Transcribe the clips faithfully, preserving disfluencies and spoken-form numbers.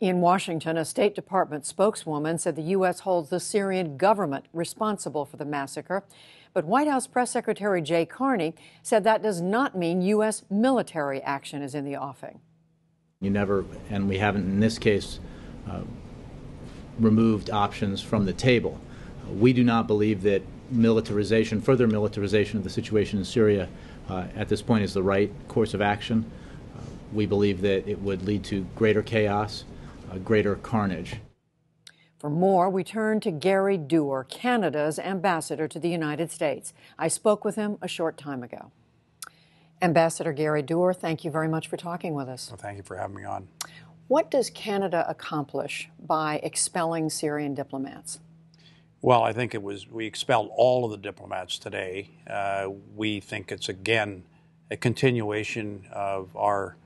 In Washington, a State Department spokeswoman said the U S holds the Syrian government responsible for the massacre. But White House Press Secretary Jay Carney said that does not mean U S military action is in the offing. You never, and we haven't in this case, uh, removed options from the table. Uh, we do not believe that militarization, further militarization of the situation in Syria uh, at this point is the right course of action. Uh, we believe that it would lead to greater chaos, uh, greater carnage. For more, we turn to Gary Doer, Canada's ambassador to the United States. I spoke with him a short time ago. Ambassador Gary Doer, thank you very much for talking with us. Well, thank you for having me on. What does Canada accomplish by expelling Syrian diplomats? Well, I think it was, we expelled all of the diplomats today. Uh, we think it's, again, a continuation of our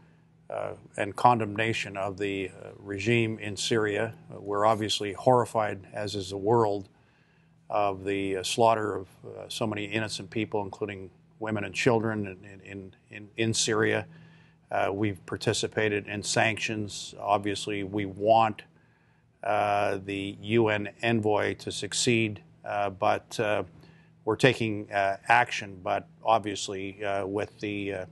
uh, and condemnation of the uh, regime in Syria. Uh, we're obviously horrified, as is the world, of the uh, slaughter of uh, so many innocent people, including women and children in, in, in, in Syria. Uh, we've participated in sanctions. Obviously, we want Uh, the U N envoy to succeed, uh, but uh, we're taking uh, action, but obviously uh, with the uh,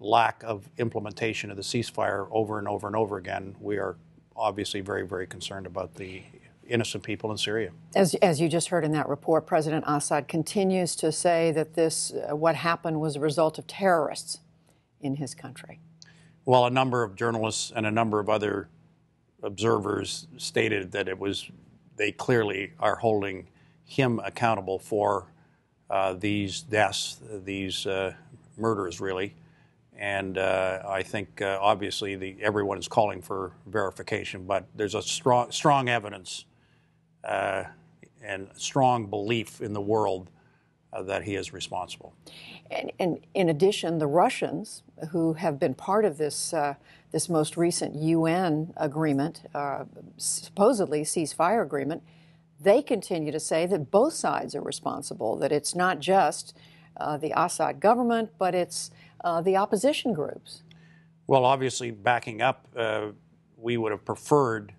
lack of implementation of the ceasefire over and over and over again, we are obviously very, very concerned about the innocent people in Syria. As, as you just heard in that report, President Assad continues to say that this, uh, what happened was a result of terrorists in his country. Well, a number of journalists and a number of other observers stated that it was, they clearly are holding him accountable for uh, these deaths, these uh, murders, really. And uh, I think uh, obviously the, everyone is calling for verification, but there's a strong, strong evidence uh, and strong belief in the world uh, that he is responsible. And, and in addition, the Russians, who have been part of this uh, this most recent U N agreement, uh, supposedly ceasefire agreement, they continue to say that both sides are responsible, that it's not just uh, the Assad government, but it's uh, the opposition groups. Well, obviously, backing up, uh, we would have preferred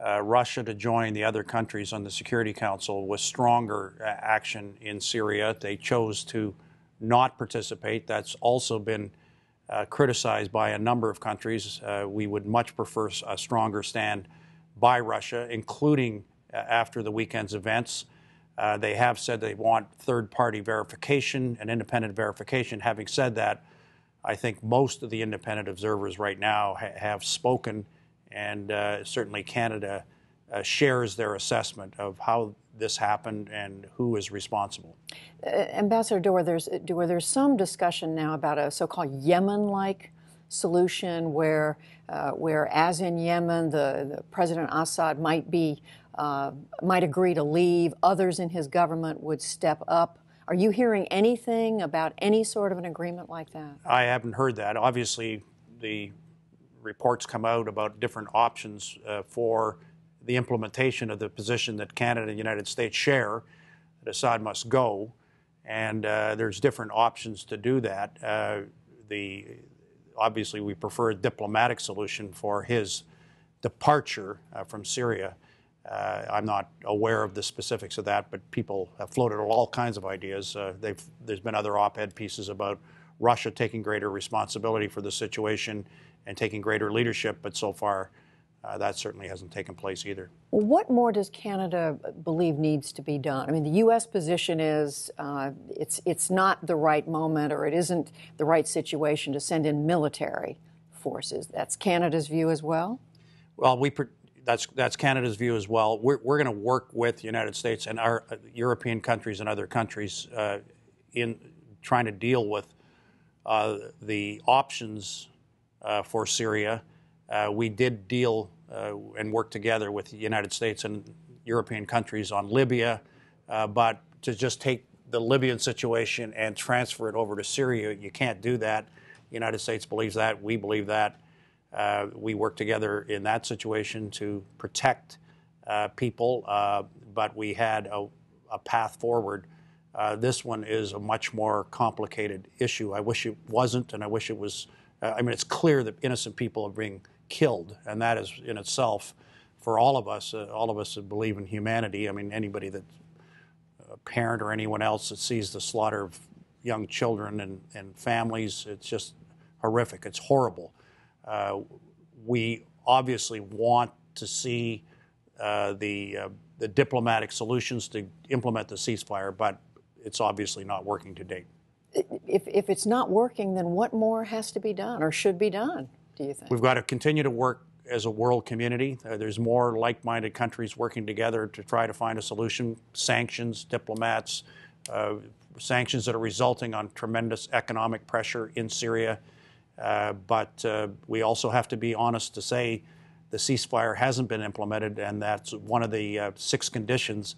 uh, Russia to join the other countries on the Security Council with stronger uh, action in Syria. They chose to not participate. That's also been Uh, criticized by a number of countries. Uh, we would much prefer a stronger stand by Russia, including uh, after the weekend's events. Uh, they have said they want third-party verification and independent verification. Having said that, I think most of the independent observers right now ha have spoken, and uh, certainly Canada uh, shares their assessment of how this happened and who is responsible. Uh, Ambassador Doer, there's, Doer, there's some discussion now about a so-called Yemen-like solution where, uh, where, as in Yemen, the, the President Assad might be, uh, might agree to leave. Others in his government would step up. Are you hearing anything about any sort of an agreement like that? I haven't heard that. Obviously, the reports come out about different options uh, for the implementation of the position that Canada and the United States share, that Assad must go, and uh, there's different options to do that. Uh, the, obviously, we prefer a diplomatic solution for his departure uh, from Syria. Uh, I'm not aware of the specifics of that, but people have floated all kinds of ideas. Uh, they've, there's been other op-ed pieces about Russia taking greater responsibility for the situation and taking greater leadership, but so far, Uh, that certainly hasn't taken place either. What more does Canada believe needs to be done? I mean, the U S position is uh, it's, it's not the right moment, or it isn't the right situation to send in military forces. That's Canada's view as well? Well, we that's, that's Canada's view as well. We're, we're going to work with the United States and our uh, European countries and other countries uh, in trying to deal with uh, the options uh, for Syria. Uh, we did deal uh, and work together with the United States and European countries on Libya, uh, but to just take the Libyan situation and transfer it over to Syria, you can't do that. The United States believes that. We believe that. Uh, we work together in that situation to protect uh, people, uh, but we had a, a path forward. Uh, this one is a much more complicated issue. I wish it wasn't, and I wish it was. Uh, I mean, it's clear that innocent people are being killed, and that is in itself, for all of us, uh, all of us that believe in humanity. I mean, anybody that, a parent or anyone else that sees the slaughter of young children and, and families, it's just horrific. It's horrible. Uh, we obviously want to see uh, the uh, the diplomatic solutions to implement the ceasefire, but it's obviously not working to date. If, if it's not working, then what more has to be done or should be done, do you think? We've got to continue to work as a world community. Uh, there's more like-minded countries working together to try to find a solution. Sanctions, diplomats, uh, sanctions that are resulting on tremendous economic pressure in Syria. Uh, but uh, we also have to be honest to say the ceasefire hasn't been implemented, and that's one of the uh, six conditions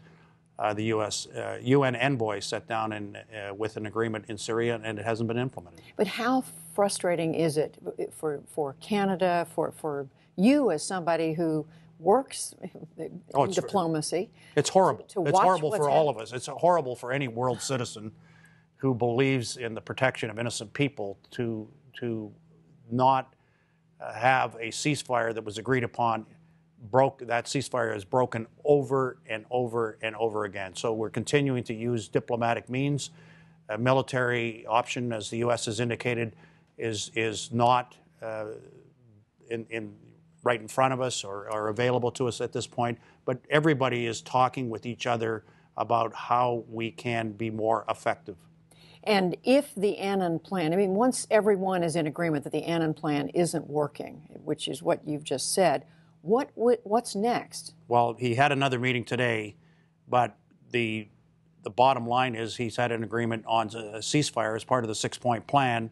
Uh, the U S Uh, U N envoy sat down in, uh, with an agreement in Syria, and it hasn't been implemented. But how frustrating is it for, for Canada, for, for you as somebody who works in oh, it's, diplomacy? It's horrible. To, to it's horrible for happening. all of us. It's horrible for any world citizen who believes in the protection of innocent people to, to not uh, have a ceasefire that was agreed upon broke, that ceasefire is broken over and over and over again. So we're continuing to use diplomatic means. A military option, as the U S has indicated, is is not uh, in, in right in front of us or, or available to us at this point. But everybody is talking with each other about how we can be more effective. And if the Annan plan, I mean, once everyone is in agreement that the Annan plan isn't working, which is what you've just said, What, what what's next? Well, he had another meeting today, but the the bottom line is he's had an agreement on a ceasefire as part of the six-point plan,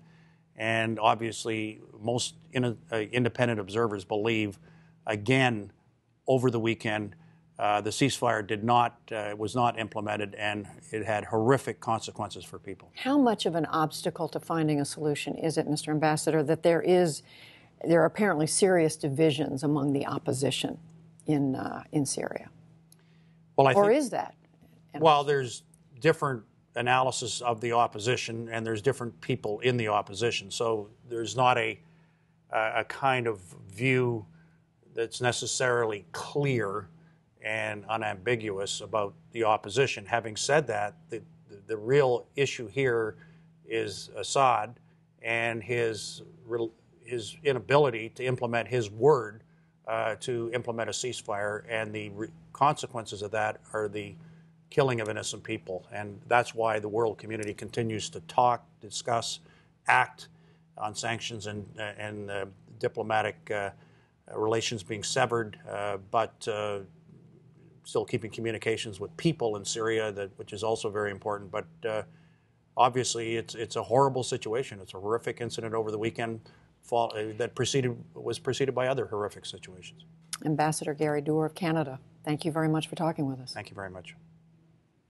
and obviously most in a, uh, independent observers believe, again, over the weekend, uh, the ceasefire did not uh, was not implemented, and it had horrific consequences for people. How much of an obstacle to finding a solution is it, Mister Ambassador, that there is? There are apparently serious divisions among the opposition in uh, in Syria. Well, I or think, is that? Well, there's different analysis of the opposition, and there's different people in the opposition. So there's not a a kind of view that's necessarily clear and unambiguous about the opposition. Having said that, the the real issue here is Assad and his. his inability to implement his word uh, to implement a ceasefire, and the re consequences of that are the killing of innocent people. And that's why the world community continues to talk, discuss, act on sanctions and, uh, and uh, diplomatic uh, relations being severed, uh, but uh, still keeping communications with people in Syria, that, which is also very important. But uh, obviously it's, it's a horrible situation. It's a horrific incident over the weekend. Fall, uh, that preceded, was preceded by other horrific situations. Ambassador Gary Doer of Canada, thank you very much for talking with us. Thank you very much.